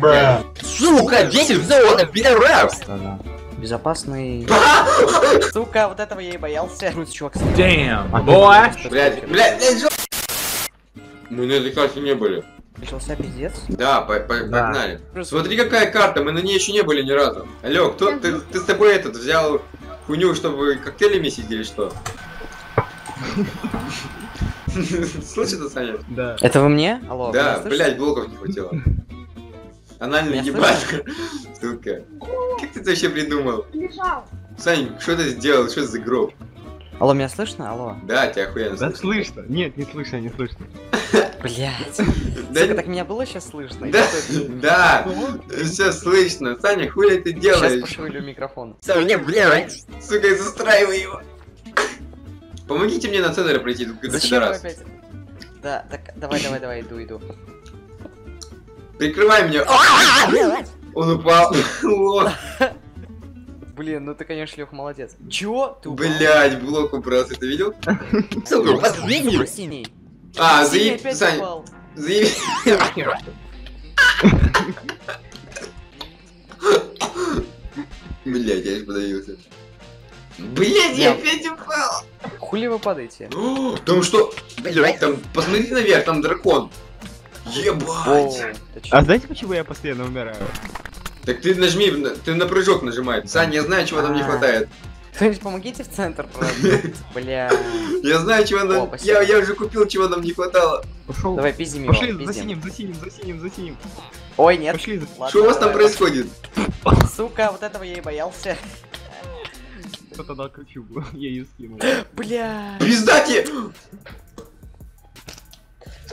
Бра. Сука, 10 золотов, пидорас! Безопасный. Сука, вот этого я и боялся. Damn, boy. Блядь, мы на этой карте не были. Начался пиздец? Да, погнали. Смотри, какая карта, мы на ней еще не были ни разу. Алло, кто? Ты с тобой этот взял хуйню, чтобы коктейли месить или что? Слышишь это, Саня? Да. Это вы мне? Алло, да, блять, блоков не хватило. Анальная ебашка. Сука. Как ты это вообще придумал? Лежал. Сань, что ты сделал? Что за гроб? Алло, меня слышно? Алло. Да, тебя охуенно слышно. Да слышно. Нет, не слышно, не слышно. Блять. Сука, так меня было сейчас слышно? Да. Все слышно. Саня, хули ты делаешь? Сейчас пошевелю микрофон. Саня, блядь. Сука, застраивай его. Помогите мне на центр пройти. Зачем раз? Да, так, давай, иду. Прикрывай меня. Он упал. Блин, ну ты, конечно, Лёх, молодец. Чё? Блять, блок убрался, ты видел? Сука, последний синий. А, заебись, Сань. Заебись. Блять, я же подавился. Блять, я опять упал. Хули вы падаете? Там что? Блять, там, посмотри наверх, там дракон. Ебать. А знаете, почему я постоянно умираю? Так ты нажми, ты на прыжок нажимай. Сань, я знаю, чего там не хватает. Кто-нибудь помогите в центр, правда? Бля. Я знаю, чего нам... Я уже купил, чего нам не хватало. Пошел. Давай, пиздим его. Пошли, засиним. Ой, нет. Пошли. Что у вас там происходит? Сука, вот этого я и боялся. Кто-то дал ключу, я ее скинул. Бля. Пизда тебе!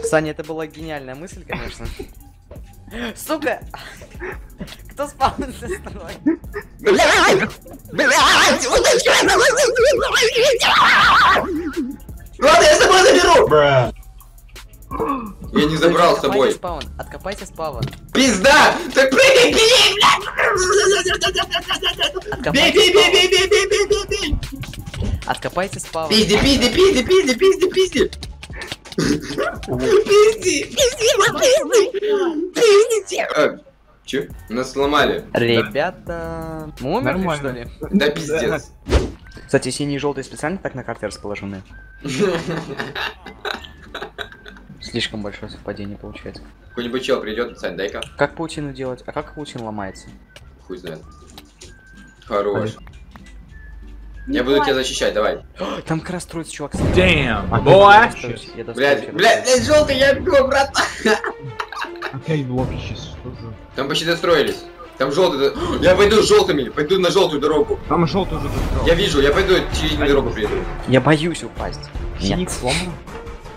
Саня, это была гениальная мысль, конечно. Сука! Кто спал на стороной? Блядь! Ладно, я с тобой заберу! Я не забрал с собой. Откопайте спавн. Пизда! Так прыгай, бей, блядь! Бей! Откопайте спавн. Пизди! Пизди! Че? Нас сломали. Ребята... Мы умерли, что ли? Да пиздец. Кстати, синие и желтые специально так на карте расположены. Слишком большое совпадение получается. Какой-нибудь чел придет, Сань, дай-ка. Как паутину делать? А как паутина ломается? Хуй знает. Хорош. Я буду тебя защищать, давай. Там как раз строится чувак. Damn, boy! Блядь, желтый, я бегу, брат! Опять блоки сейчас. Там почти достроились. Там желтый. Я пойду с желтыми, пойду на желтую дорогу. Там желтую уже достроил. Я вижу, я пойду через дорогу приеду. Я боюсь упасть. Синий сломан.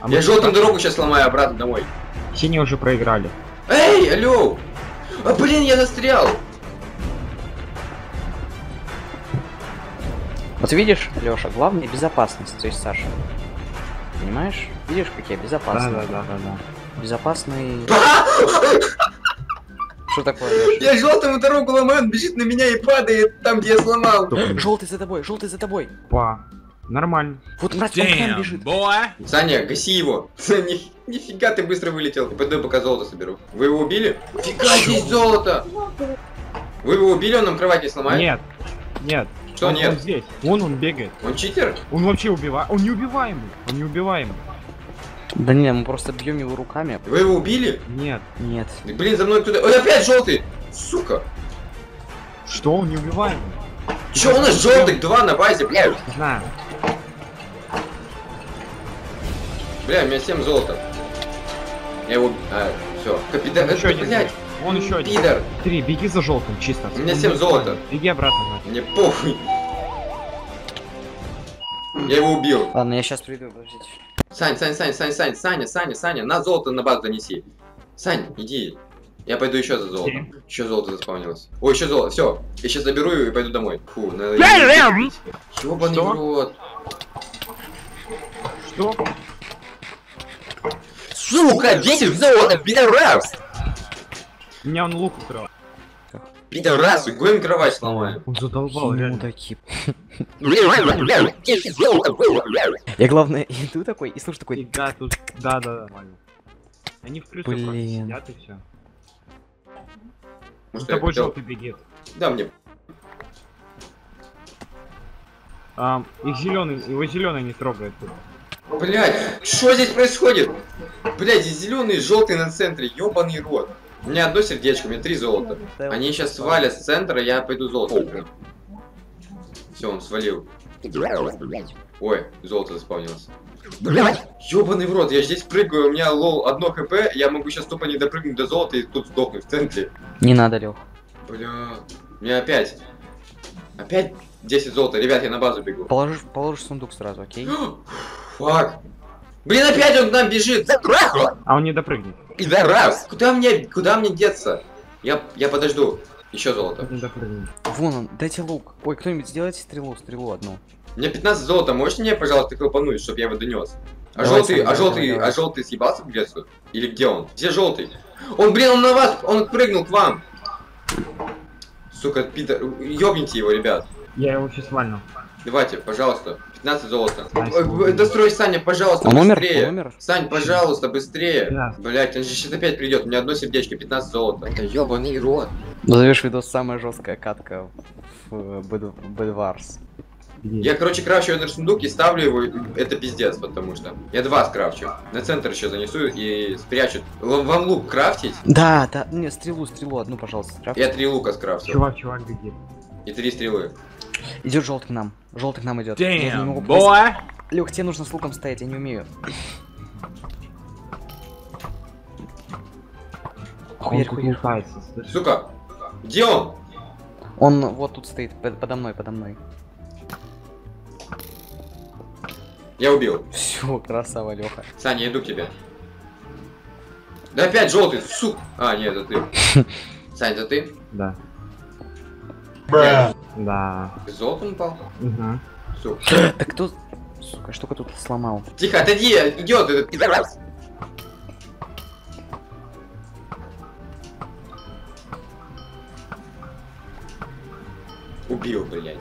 Я желтую дорогу сейчас сломаю обратно домой. Синие уже проиграли. Эй, алло! А блин, я застрял! Вот видишь, Лёша, главное безопасность, то есть Саша. Понимаешь? Видишь, как я безопасный. Да. Безопасный. Что такое, Лёша? Я желтому дорогу ломаю, он бежит на меня и падает там, где я сломал. Желтый за тобой. Па. Нормально. Вот мразь там бежит. Саня, гаси его. Саня, нифига ты быстро вылетел. Пойду пока золото соберу. Вы его убили? Фига здесь золото. Вы его убили, он нам кровать не сломает? Нет. Что он, нет? Он здесь. Он бегает. Он читер? Он вообще убивает. Он неубиваемый. Да не, мы просто бьем его руками. Вы его убили? Нет. Да, блин, за мной кто-то. Ой, опять желтый! Сука! Что, он неубиваемый? Че, у нас желтых два на базе, блядь? Не знаю. Бля, у меня 7 золота. Я его... А, все. Капитан, это что, блядь? Он еще один. Пидор. Три, беги за желтым, чисто. У меня 7 золота. Беги обратно. Мне похуй. Я его убил. Ладно, я сейчас приду, подождите. Саня, на золото на базу донеси. Сань, иди. Я пойду еще за золотом. Еще золото заспавнилось. Ой, еще золото, все. Я сейчас заберу его и пойду домой. Фу, надо... Ёбаный рот. Что? Сука, 10 золота, пидорас! Меня он лук украл. Пидорас, гоним кровать сломаем. Он задолбал, реально. Мудаки. Я главное иду такой, и слушай такой. Да, тут, да. Они в крысу сидят и все. Может, с тобой желтый бегит. Да, мне. Их зеленый, его зеленый не трогает. Блять, что здесь происходит? Блять, зеленый и желтый на центре, ёбаный рот. У меня одно сердечко, у меня 3 золота. Они сейчас свалят с центра, я пойду золото. Все, он свалил. Ой, золото заспавнилось. Ёбаный в рот, я здесь прыгаю, у меня лол 1 хп, я могу сейчас тупо не допрыгнуть до золота и тут сдохнуть в центре. Не надо, Лёх. Бля, у меня опять 10 золота, ребят, я на базу бегу. Положишь сундук сразу, окей? Фак. Блин, опять он к нам бежит. А он не допрыгнет. И да раз. Куда мне деться? Я подожду. Еще золото. Вон он, дайте лук. Ой, кто-нибудь сделайте стрелу одну. Мне 15 золота, можешь мне, пожалуйста, колпануть, чтобы я его донес? А желтый съебался в лесу? Или где он? Где желтый? Он, блин, он на вас, он прыгнул к вам. Сука, пидор, ёбните его, ребят. Я его сейчас вальну. Давайте, пожалуйста, 15 золота. Дострой, Саня, пожалуйста, быстрее. Сань, пожалуйста, быстрее. Блять, он же сейчас опять придет. У меня одно сердечко, 15 золота. Это ёбаный рот. Назовешь видос самая жесткая катка в Bedwars. Я, короче, крафчу на сундук и ставлю его. Это пиздец, потому что. Я 2 скрафчу. На центр еще занесу и спрячу. Вам лук крафтить? Да. Не, стрелу одну, пожалуйста, скрафтить. Я 3 лука скрафтил. Чувак, беги. И 3 стрелы. Идет желтый к нам. Желтый к нам идет. Лёх, тебе нужно с луком стоять, я не умею. Хуй. Сука! Где он? Он вот тут стоит, подо мной. Я убил. Все, красава, Лёха. Саня, иду к тебе. Да опять желтый, сук! А, нет, это ты. Сань, это ты? Да. Да. Золотом упал? Угу. Сука. Так кто... Сука, что-то тут сломал. Тихо, отойди, идет этот пидорас. Убил, блядь.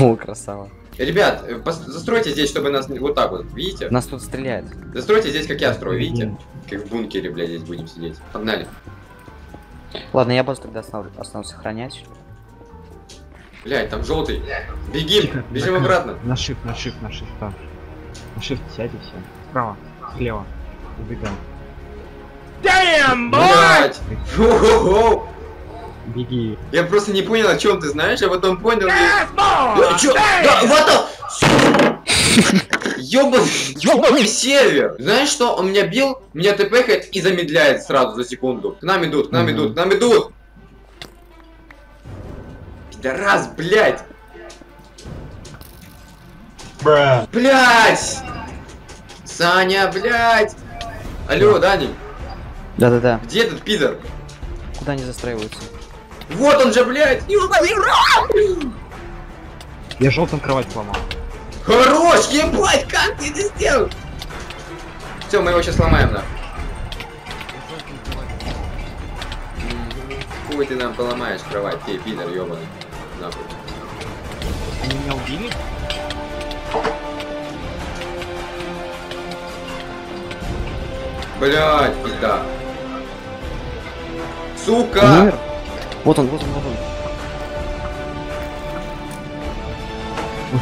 О, красава. Ребят, застройте здесь, чтобы нас... Вот так вот, видите? Нас тут стреляет. Застройте здесь, как я строю, видите? Как в бункере, блядь, здесь будем сидеть. Погнали. Ладно, я базу тогда останусь сохранять. Блядь, там желтый. Бегим, тихо, бежим так, обратно. На shift, да. На shift сядь и все. Справа, слева. Убегаем. Damn, блядь! Беги. Я просто не понял, о чем ты знаешь, а потом понял. Да, ёбаный север. Знаешь что, он меня бил, меня тпхает и замедляет сразу за секунду. К нам идут. Да раз, блядь! Блядь! Саня, блядь! Алло, Даня? Да. Где этот пидор? Куда они застраиваются? Вот он же, блядь! Я желтым кровать сломал. Хорош, ебать, как ты это сделал? Все, мы его сейчас сломаем, да. Хуй ты нам поломаешь кровать, ты пидор, ебаный. Нахуй. Они меня убили? Блять, пизда. Сука! Умер? Вот он. Он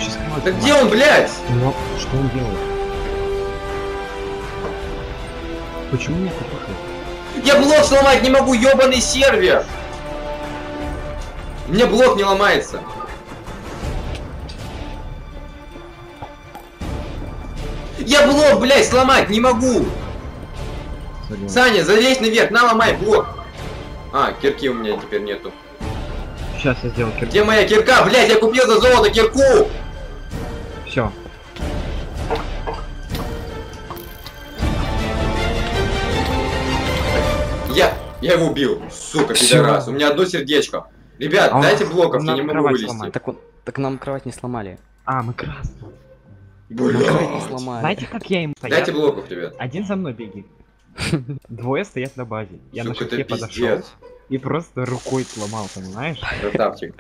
сейчас кровать. Да где он, блядь? Ну, что он делает? Почему меня купили? Я блок сломать не могу, ёбаный сервер! У меня блок не ломается. Я блок, блядь, сломать не могу! Садим. Саня, залезь наверх, наломай блок! А, кирки у меня теперь нету. Сейчас я сделаю кирку. Где моя кирка? Блядь, я купил за золото кирку! Все. Я его убил, сука, пидорас. У меня одно сердечко. Ребят, дайте блоков, я не могу вылезти. Так нам кровать не сломали. А, мы красные. Знаете, как я им стоял? Дайте блоков, ребят. Один за мной беги. Двое стоят на базе. Я на шутке подошел и просто рукой сломал, понимаешь? Красавчик.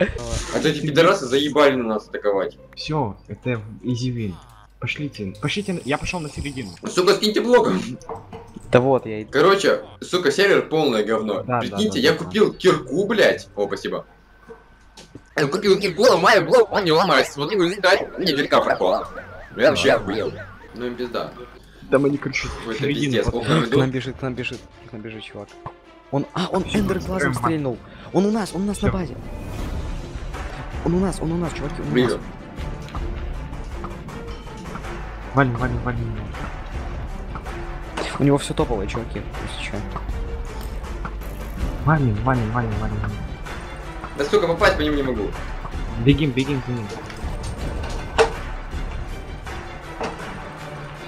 А эти пидорасы заебали на нас атаковать. Все, это изи вин. Пошлите. Я пошел на середину. Сука, скиньте блоком. Да вот я иду. Короче, сука, сервер полное говно. Да, прикиньте, да, я купил кирку, блядь. О, спасибо. Я купил кирку, ломаю блок, он не ломается. Смотри, мне дверька пропала. Я вообще охуел. Ну им пизда. Да мы не кричим. К нам бежит, чувак. Он эндерглазом стрельнул. Он у нас на базе. Он у нас, чуваки, он у нас. Валим. У него все топовое, чуваки. Валим. Да сука, попасть по ним не могу. Бегим за ним.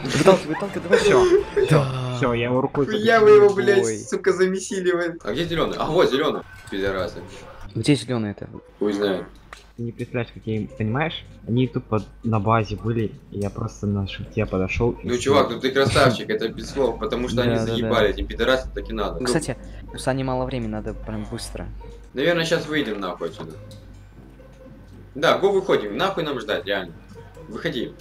Выталкивай, давай, все, я его рукой. Я вы его, блядь, сука, замесили вы. А где зеленый? А вот зеленый. Пидорасы. Где зеленый это? Хуй знает. Ты не представляешь, как я им, понимаешь? Они тупо на базе были, и я просто на шифте подошел. Ну чувак, ну ты красавчик, это без слов, потому что они заебали, этим пидорасы так и надо. Кстати, у Сани мало времени, надо прям быстро. Наверное, сейчас выйдем нахуй отсюда. Да, го выходим, нахуй нам ждать, реально. Выходи.